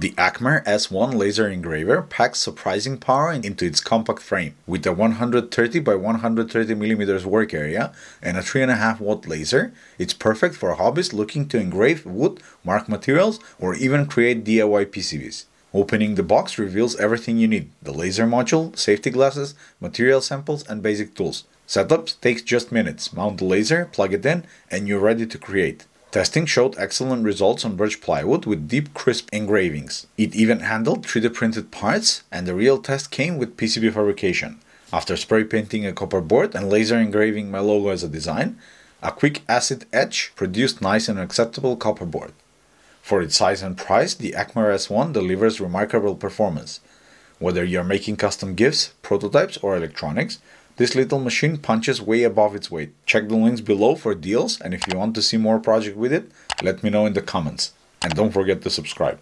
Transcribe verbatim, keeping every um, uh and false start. The ACMER S one laser engraver packs surprising power into its compact frame, with a one hundred thirty by one hundred thirty millimeter work area and a three point five watt laser. It's perfect for hobbyists looking to engrave wood, mark materials, or even create D I Y P C Bs. Opening the box reveals everything you need: the laser module, safety glasses, material samples, and basic tools. Setup takes just minutes. Mount the laser, plug it in, and you're ready to create. Testing showed excellent results on birch plywood with deep, crisp engravings. It even handled three D printed parts, and the real test came with P C B fabrication. After spray painting a copper board and laser engraving my logo as a design, a quick acid etch produced nice and acceptable copper board. For its size and price, the ACMER S one delivers remarkable performance. Whether you're making custom gifts, prototypes, or electronics, this little machine punches way above its weight. Check the links below for deals, and if you want to see more projects with it, let me know in the comments. And don't forget to subscribe.